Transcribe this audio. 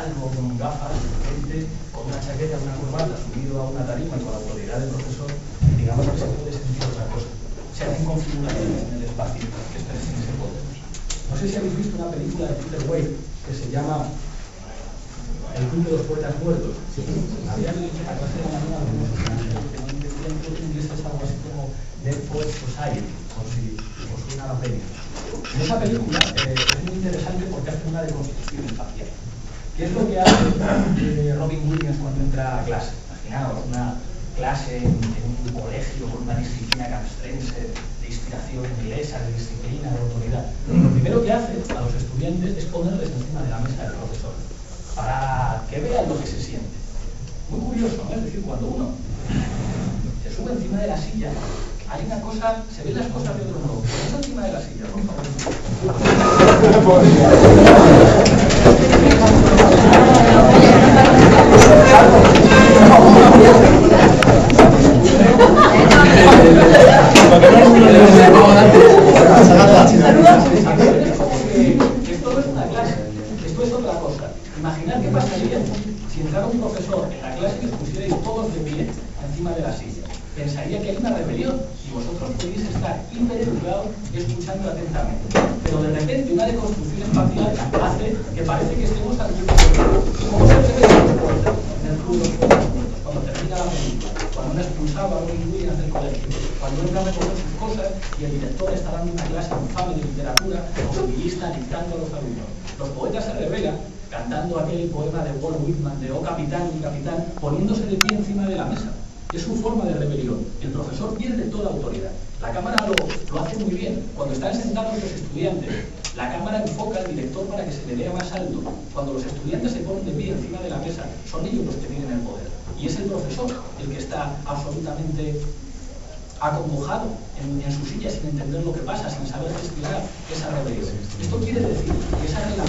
calvo, con gafas, gente, con una chaqueta, una corbata, subido a una tarima y con la autoridad del profesor, digamos que se puede sentir otra cosa. Se hacen configuraciones en el espacio que pertenece a todos. No sé si habéis visto una película de Peter Weir que se llama El club de los Poetas Muertos. Sí. Había dicho a clase de la mañana que en inglés es algo así como Dead Poet Society, por si os suena la pena. En esa película es muy interesante porque hace una deconstrucción espacial. ¿Qué es lo que hace Robin Williams cuando entra a clase? Imaginaos, una clase en un colegio con una disciplina castrense, de inspiración inglesa, de disciplina, de autoridad. Lo primero que hace a los estudiantes es ponerles encima de la mesa del profesor, para que vean lo que se siente. Muy curioso, ¿no? Es decir, cuando uno se sube encima de la silla, hay una cosa, se ven las cosas de otro modo. Está encima de la silla, por favor. Esto no es una clase, esto es otra cosa. Imaginad qué pasaría si entrara un profesor en la clase y os pusierais todos de pie encima de la silla. Pensaría que hay una rebelión y vosotros podéis estar hipereducados escuchando atentamente. Pero de repente una deconstrucción espacial hace que parece que estemos ante un problema. Como siempre tenemos puertas en el club de los Poetas Muertos, cuando termina la película, cuando una expulsaba a Robin Williams del colegio, cuando entra a recoger sus cosas y el director está dando una clase infame de literatura o humillista dictando a los alumnos. Los poetas se rebelan cantando aquel poema de Walt Whitman de "Oh capitán, mi capitán", poniéndose de pie encima de la mesa. Es su forma de rebelión. El profesor pierde toda autoridad. La cámara lo hace muy bien. Cuando están sentados los estudiantes, la cámara enfoca al director para que se le vea más alto. Cuando los estudiantes se ponen de pie encima de la mesa, son ellos los que tienen el poder. Y es el profesor el que está absolutamente acongojado en su silla sin entender lo que pasa, sin saber gestionar esa rebelión. Esto quiere decir que esa relación